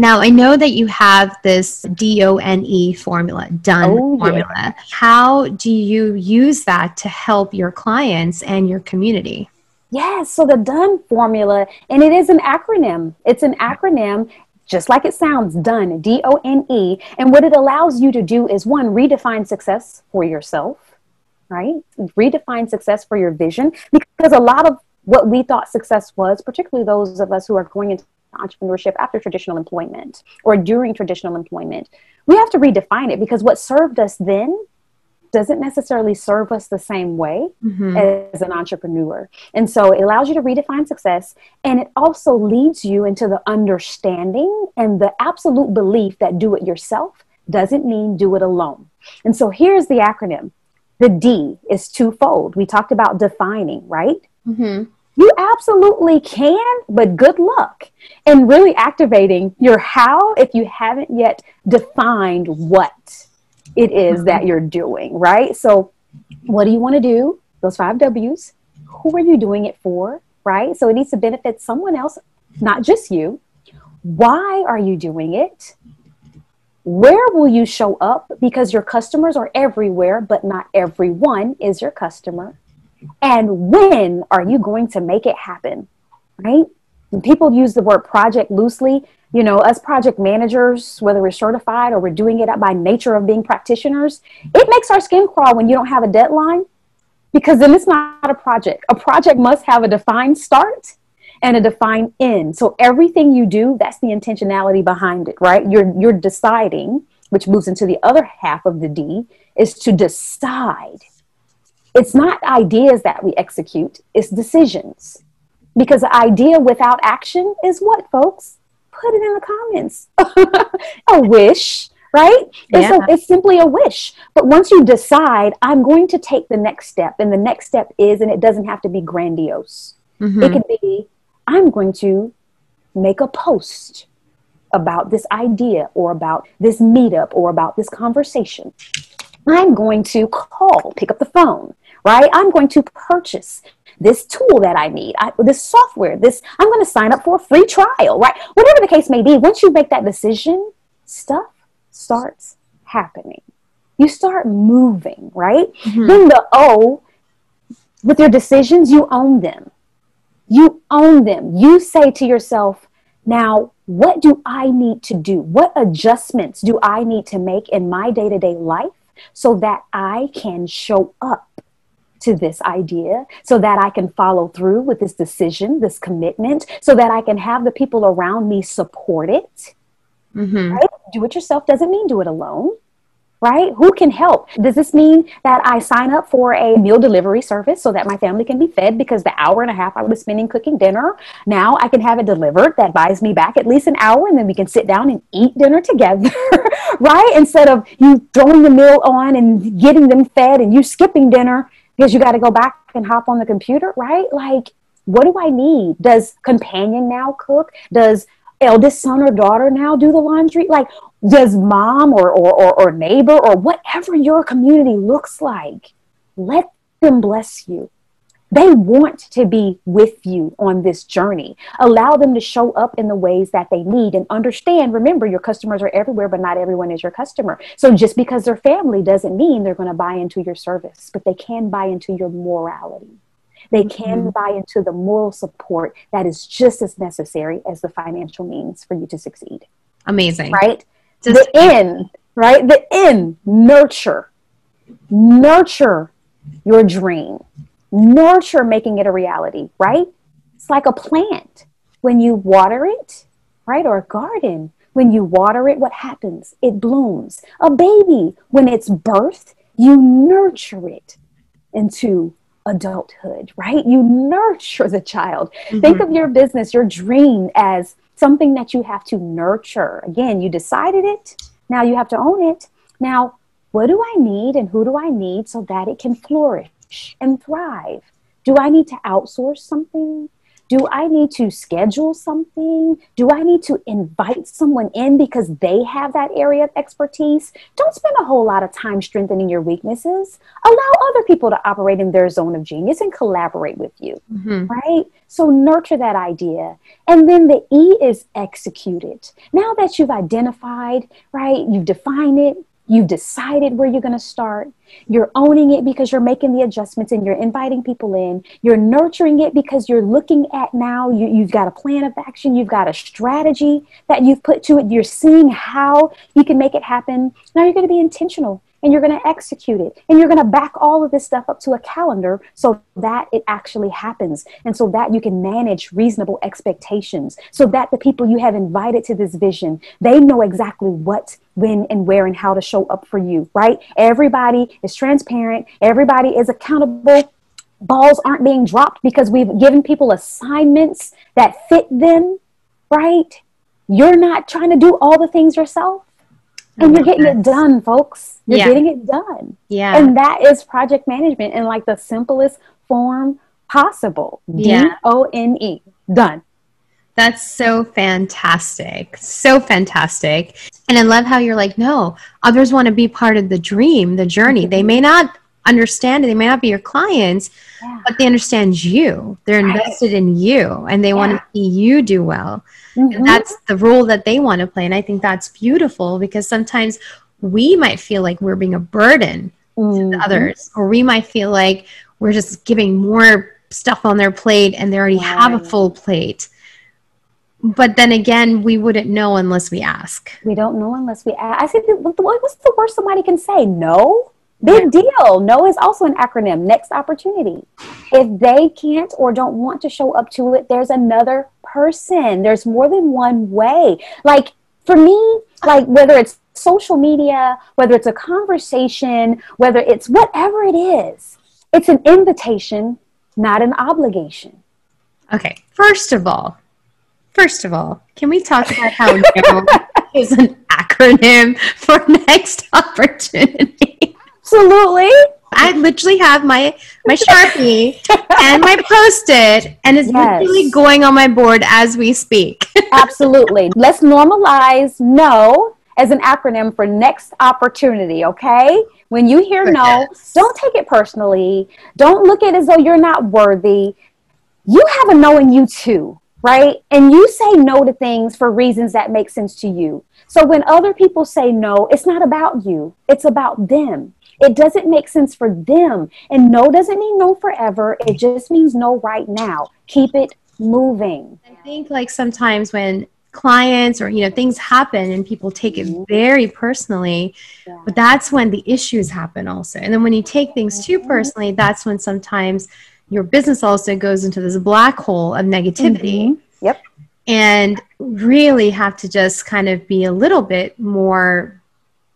Now, I know that you have this DONE formula, DONE formula. How do you use that to help your clients and your community? Yes, so the DONE formula, and it is an acronym. It's an acronym, just like it sounds, DONE, D-O-N-E. And what it allows you to do is, one, redefine success for yourself, right? Redefine success for your vision, because a lot of what we thought success was, particularly those of us who are going into entrepreneurship after traditional employment or during traditional employment, we have to redefine it, because what served us then doesn't necessarily serve us the same way as an entrepreneur. And so it allows you to redefine success, and it also leads you into the understanding and the absolute belief that do it yourself doesn't mean do it alone. And so here's the acronym. The D is twofold. We talked about defining, right? You absolutely can, but good luck. And really activating your how if you haven't yet defined what it is that you're doing, right? So what do you want to do? Those 5 W's. Who are you doing it for, right? So it needs to benefit someone else, not just you. Why are you doing it? Where will you show up? Because your customers are everywhere, but not everyone is your customer. And when are you going to make it happen, right? And people use the word project loosely. You know, us project managers, whether we're certified or we're doing it by nature of being practitioners, it makes our skin crawl when you don't have a deadline, because then it's not a project. A project must have a defined start and a defined end. So everything you do, that's the intentionality behind it, right? You're deciding, which moves into the other half of the D, is to decide. It's not ideas that we execute, it's decisions. Because the idea without action is what, folks? Put it in the comments. A wish, right? Yeah. It's simply a wish. But once you decide, I'm going to take the next step, and the next step is, and it doesn't have to be grandiose. It could be, I'm going to make a post about this idea or about this meetup or about this conversation. I'm going to call, pick up the phone, right? I'm going to purchase this tool that I need, this software, I'm going to sign up for a free trial, right? Whatever the case may be, once you make that decision, stuff starts happening. You start moving, right? Then the O, with your decisions, you own them. You own them. You say to yourself, now, what do I need to do? What adjustments do I need to make in my day-to-day life so that I can show up to this idea, so that I can follow through with this decision, this commitment, so that I can have the people around me support it, right? Do it yourself doesn't mean do it alone, right? Who can help? Does this mean that I sign up for a meal delivery service so that my family can be fed, because the hour and a half I was spending cooking dinner, now I can have it delivered. That buys me back at least an hour, and then we can sit down and eat dinner together, right? Instead of you throwing the meal on and getting them fed and you skipping dinner because you got to go back and hop on the computer, right? Like, what do I need? Does companion now cook? Does eldest son or daughter now do the laundry? Like, does mom or neighbor or whatever your community looks like, let them bless you. They want to be with you on this journey. Allow them to show up in the ways that they need, and understand, remember, your customers are everywhere, but not everyone is your customer. So just because they're family doesn't mean they're going to buy into your service, but they can buy into your morality. They can buy into the moral support that is just as necessary as the financial means for you to succeed. Amazing. Right? The N, right? The N, nurture. Nurture your dream. Nurture making it a reality, right? It's like a plant. When you water it, right? Or a garden. When you water it, what happens? It blooms. A baby, when it's birthed, you nurture it into adulthood, right? You nurture the child. Think of your business, your dream, as something that you have to nurture. Again, you decided it. Now you have to own it. Now, what do I need and who do I need so that it can flourish and thrive? Do I need to outsource something? Do I need to schedule something? Do I need to invite someone in because they have that area of expertise? Don't spend a whole lot of time strengthening your weaknesses. Allow other people to operate in their zone of genius and collaborate with you, right? So nurture that idea. And then the E is execute it. Now that you've identified, right, you've defined it, you've decided where you're going to start. You're owning it because you're making the adjustments and you're inviting people in. You're nurturing it because you're looking at now. You've got a plan of action. You've got a strategy that you've put to it. You're seeing how you can make it happen. Now you're going to be intentional and you're going to execute it. And you're going to back all of this stuff up to a calendar so that it actually happens. And so that you can manage reasonable expectations so that the people you have invited to this vision, they know exactly what, when and where and how to show up for you, right? Everybody is transparent. Everybody is accountable. Balls aren't being dropped because we've given people assignments that fit them, right? You're not trying to do all the things yourself. And you're getting it done, folks. You're getting it done. Yeah. And that is project management in like the simplest form possible. D-O-N-E. Done. That's so fantastic. So fantastic. And I love how you're like, no, others want to be part of the dream, the journey. They may not understand it. They may not be your clients, but they understand you. They're invested in you and they want to see you do well. And that's the role that they want to play. And I think that's beautiful because sometimes we might feel like we're being a burden to the others, or we might feel like we're just giving more stuff on their plate and they already have a full plate. But then again, we wouldn't know unless we ask. We don't know unless we ask. I say, what's the worst somebody can say? No. Big deal. NO is also an acronym. Next opportunity. If they can't or don't want to show up to it, there's another person. There's more than one way. Like for me, like whether it's social media, whether it's a conversation, whether it's whatever it is, it's an invitation, not an obligation. Okay. First of all, can we talk about how NO is an acronym for next opportunity? Absolutely. I literally have my Sharpie and my Post-it, and it's literally going on my board as we speak. Absolutely. Let's normalize NO as an acronym for next opportunity, okay? When you hear NO, don't take it personally. Don't look at it as though you're not worthy. You have a NO in you too, right? And you say NO to things for reasons that make sense to you. So when other people say NO, it's not about you. It's about them. It doesn't make sense for them. And NO doesn't mean NO forever. It just means NO right now. Keep it moving. I think like sometimes when clients or, you know, things happen and people take it very personally, but that's when the issues happen also. And then when you take things too personally, that's when sometimes your business also goes into this black hole of negativity. And really have to just kind of be a little bit more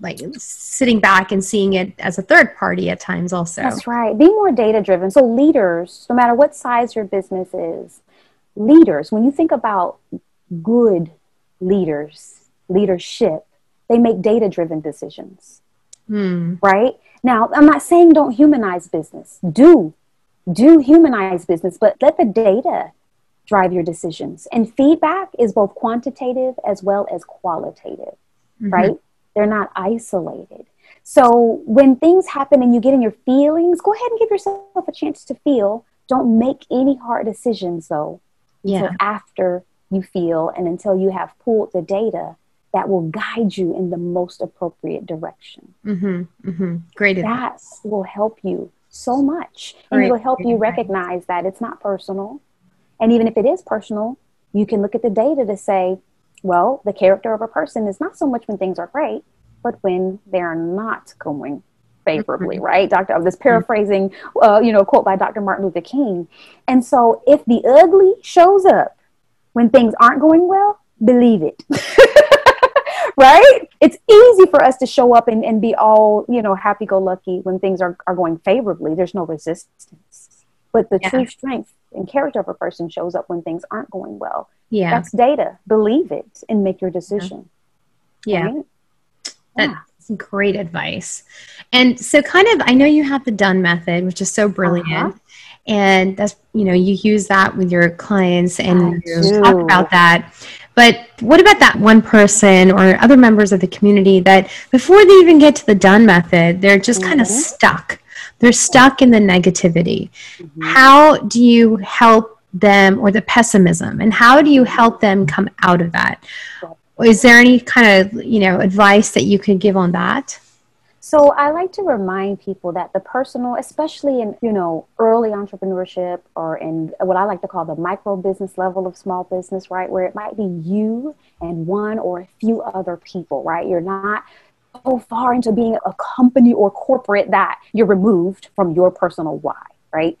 like sitting back and seeing it as a third party at times also. That's right. Be more data-driven. So leaders, no matter what size your business is, leaders, when you think about good leaders, leadership, they make data-driven decisions, right? Now, I'm not saying don't humanize business. Do humanize business, but let the data drive your decisions. And feedback is both quantitative as well as qualitative, right? They're not isolated. So when things happen and you get in your feelings, go ahead and give yourself a chance to feel. Don't make any hard decisions, though, until after you feel and until you have pulled the data that will guide you in the most appropriate direction. Great advice. That will help you so much. And it will help you recognize that it's not personal. And even if it is personal, you can look at the data to say, well, the character of a person is not so much when things are great, but when they're not going favorably, right? I'm just paraphrasing, you know, a quote by Dr. Martin Luther King. And so if the ugly shows up when things aren't going well, believe it, right? It's easy for us to show up and be all, you know, happy-go-lucky when things are going favorably. There's no resistance. But the true strength and character of a person shows up when things aren't going well. Yeah. That's data. Believe it and make your decision. Right? That's great advice. And so kind of, I know you have the DONE method, which is so brilliant. And that's, you know, you use that with your clients and you talk about that. But what about that one person or other members of the community that before they even get to the DONE method, they're just kind of stuck. They're stuck in the negativity. How do you help them, or the pessimism, and how do you help them come out of that? Is there any kind of, you know, advice that you could give on that? So I like to remind people that the personal, especially in, you know, early entrepreneurship or in what I like to call the micro business level of small business, right, where it might be you and one or a few other people, right? You're not so far into being a company or corporate that you're removed from your personal why, right?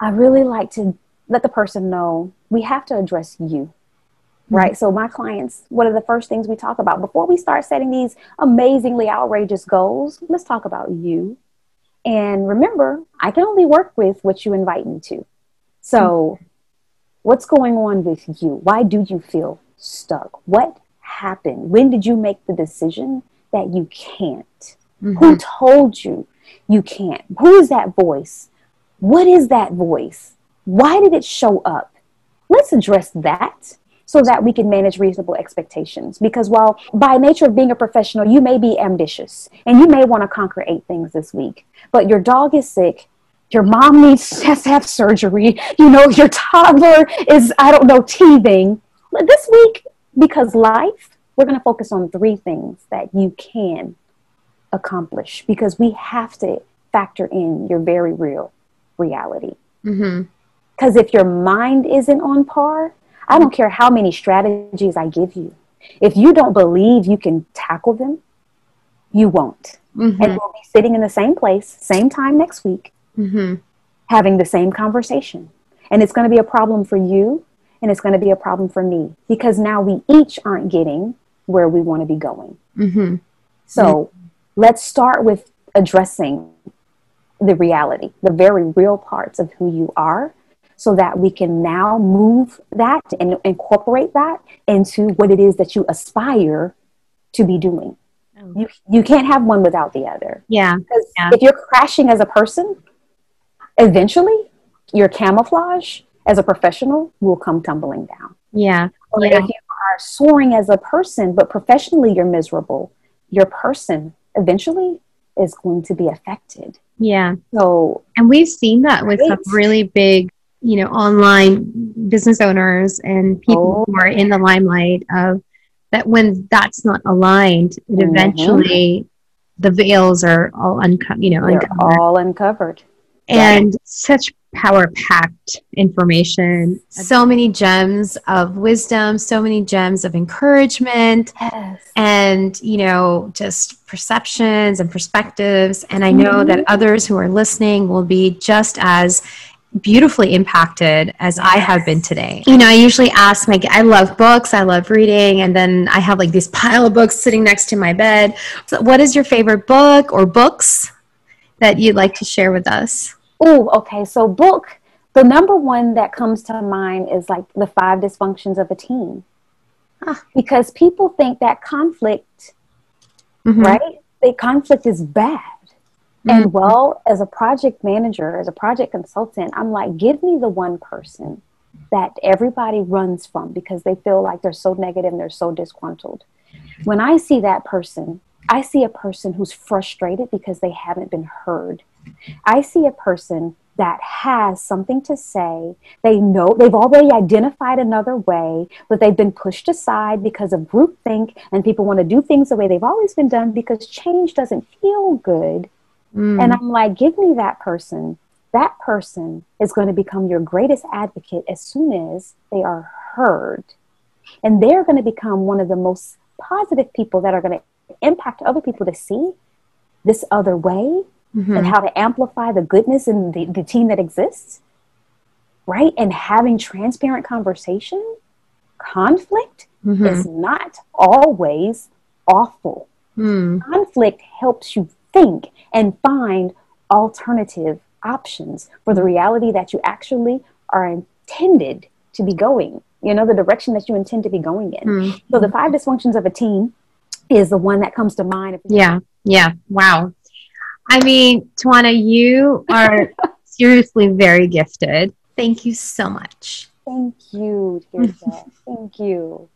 I really like to let the person know we have to address you. Right. So my clients, one of the first things we talk about before we start setting these amazingly outrageous goals, let's talk about you. And remember, I can only work with what you invite me to. So what's going on with you? Why do you feel stuck? What happened? When did you make the decision that you can't? Who told you you can't? Who is that voice? What is that voice? Why did it show up? Let's address that, so that we can manage reasonable expectations. Because while by nature of being a professional, you may be ambitious and you may want to conquer 8 things this week, but your dog is sick, your mom needs to have surgery, you know, your toddler is, I don't know, teething. This week, because life, we're going to focus on 3 things that you can accomplish, because we have to factor in your very real reality. Because if your mind isn't on par, I don't care how many strategies I give you. If you don't believe you can tackle them, you won't. And we'll be sitting in the same place, same time next week, having the same conversation. And it's going to be a problem for you, and it's going to be a problem for me, because now we each aren't getting where we want to be going. So let's start with addressing the reality, the very real parts of who you are, so that we can now move that and incorporate that into what it is that you aspire to be doing. You can't have one without the other. If you're crashing as a person, eventually your camouflage as a professional will come tumbling down. If you are soaring as a person, but professionally you're miserable, your person eventually is going to be affected. So, and we've seen that with some really big, you know, online business owners and people who are in the limelight, of that when that's not aligned, it eventually the veils are all uncovered. All uncovered. And such power-packed information, so many gems of wisdom, so many gems of encouragement, and, you know, just perceptions and perspectives. And I know that others who are listening will be just as beautifully impacted as I have been today. You know, I usually ask my, I love books, I love reading, and then I have like this pile of books sitting next to my bed. So what is your favorite book or books that you'd like to share with us? Oh, okay. So book, the number one that comes to mind is like The 5 Dysfunctions of a Team. Because people think that conflict, right? The conflict is bad. And well, as a project manager, as a project consultant, I'm like, give me the one person that everybody runs from because they feel like they're so negative and they're so disgruntled. When I see that person, I see a person who's frustrated because they haven't been heard. I see a person that has something to say. They know they've already identified another way, but they've been pushed aside because of groupthink and people want to do things the way they've always been done because change doesn't feel good. And I'm like, give me that person. That person is going to become your greatest advocate as soon as they are heard. And they're going to become one of the most positive people that are going to impact other people to see this other way and how to amplify the goodness in the team that exists, right? And having transparent conversation, conflict is not always awful. Conflict helps you think and find alternative options for the reality that you actually are intended to be going, you know, the direction that you intend to be going in. So the 5 Dysfunctions of a Team is the one that comes to mind. Wow. I mean, TaJuanna, you are seriously very gifted. Thank you so much. Thank you, Tirza. Thank you.